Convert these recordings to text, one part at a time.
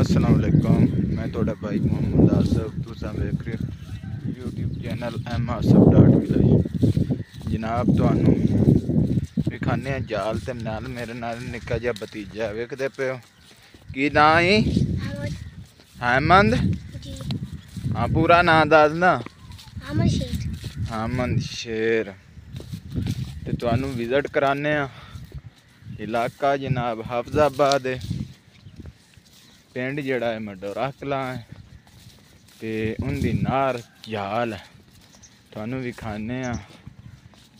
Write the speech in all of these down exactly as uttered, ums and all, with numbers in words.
अस्सलाम वालेकुम। मैं थोड़ा भाई मोहम्मद आसफ, तुसा वेख रहे YouTube channel M Asaf dot village. जनाब थानू विखाने जाल ते नाल मेरे नाल निक्का जिहा भतीजा वेखदे पियो, की नाम है हेमंद। हाँ, पूरा नाम दस ना। हेमंद शेर ते थानू विजिट कराने इलाका जनाब हफजाबाद है, पिंड जड़ा है मडोरा कलां है ते उनकी नार जाल है। थानू विखाने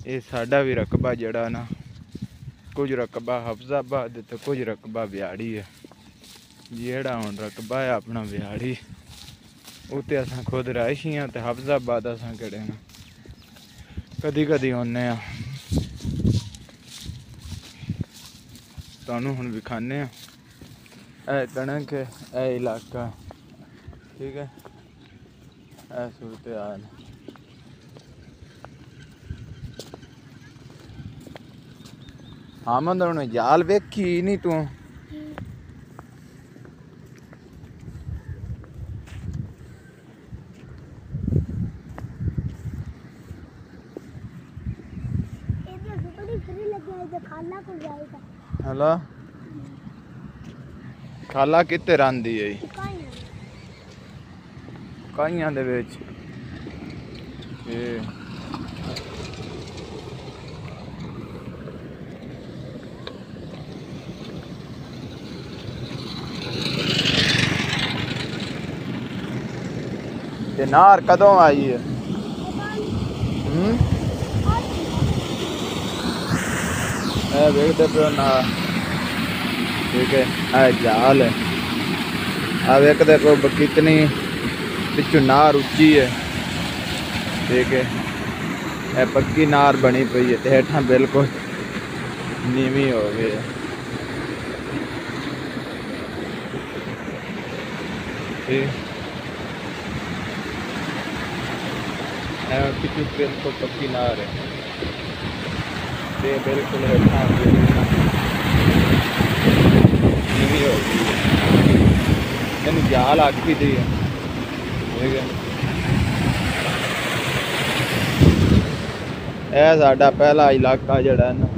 ये साडा भी रकबा जड़ा ना, कुछ रकबा हफजाबाद तो कुछ रकबा ब्याड़ी है। जेड़ा हुण रकबा है अपना ब्याड़ी उत्ते असां खुद रायशी हाँ, तो हफजाबाद असां कड़े ना कदी कदी आने। थानू हुण विखाने ऐ कणक है, ऐ इलाका ठीक है, ऐ सूरत हाल। हामद हूं जाल वेखी नहीं तू, हेलो खाला कितने रही है काइया दे विच। ते नार कदों आई है? देखते पे ना ठीक है, आ जाल है। अब एक देखो कितनी पिछू नार उच्ची है ठीक है, यह पक्की नार बनी पई है तो हेठा बिल्कुल नीवी हो गई है ठीक, पिछू बिल्कुल पक्की नार है ते बिल्कुल हेठा नीवी हो गई है। इन जाल आखी दी है ठीक है। यह साडा पहला इलाका जड़ा ना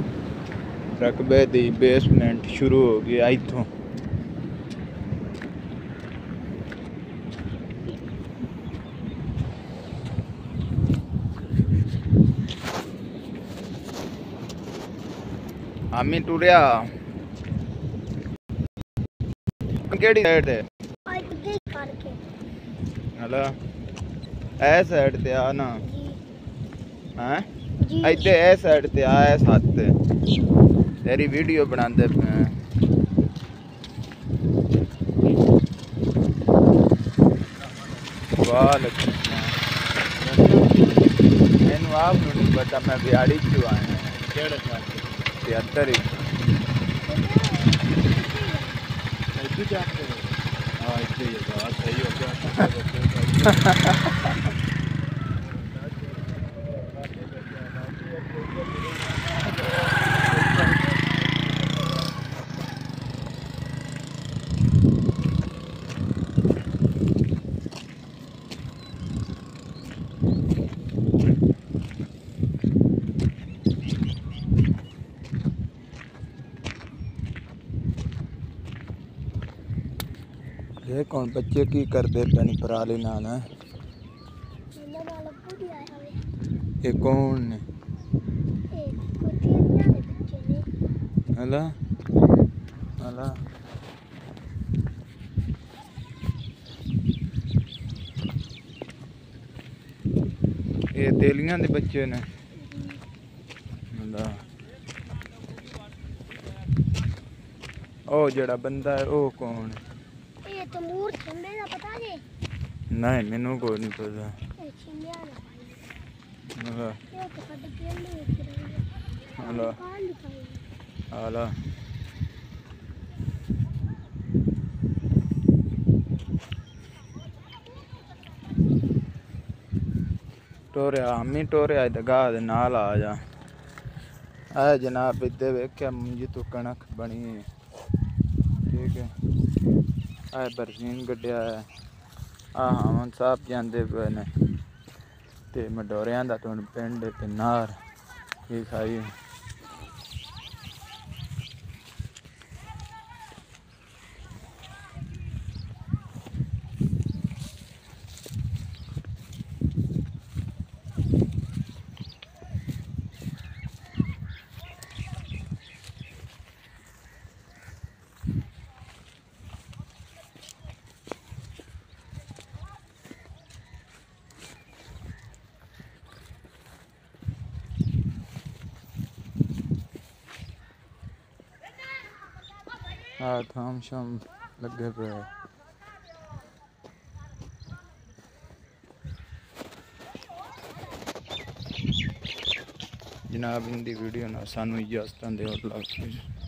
रकबे दी बेसमेंट शुरू हो गया इतों। आमी टुरिया केड़ी साइड है? हेलो ए साइड ते आ ना हैं, इधर ए साइड ते आ। ए साथ तेरी वीडियो बनांदे वाल एन वाव नु बता। मैं बिहारी क्यों आया केड़ा साथ तिहत्तर ही क्या हाँ इतने ही बात सही हो देख कौन बच्चे की करते पैनी पराली नाल है। ये कौन ने अला अला ये तेलियां दे बच्चे ने ओ जड़ा बंदा है ओ कौन है? नहीं मैनू को नहीं पता। हेलो हेलो टोरे आमी टोरे आज गाह दे नाल आ जा। आ जनाब इधर वेख्या मुंजी तो कणक बनी ठीक है, आ बरसीन कटिया आ हावन साहब जाते पे ने ते मडोरिया का तुम पिंड ते नार ये खाई आ थाम शाम लगे पे जनाब। इन वीडियो ना सानू इजाजत दो।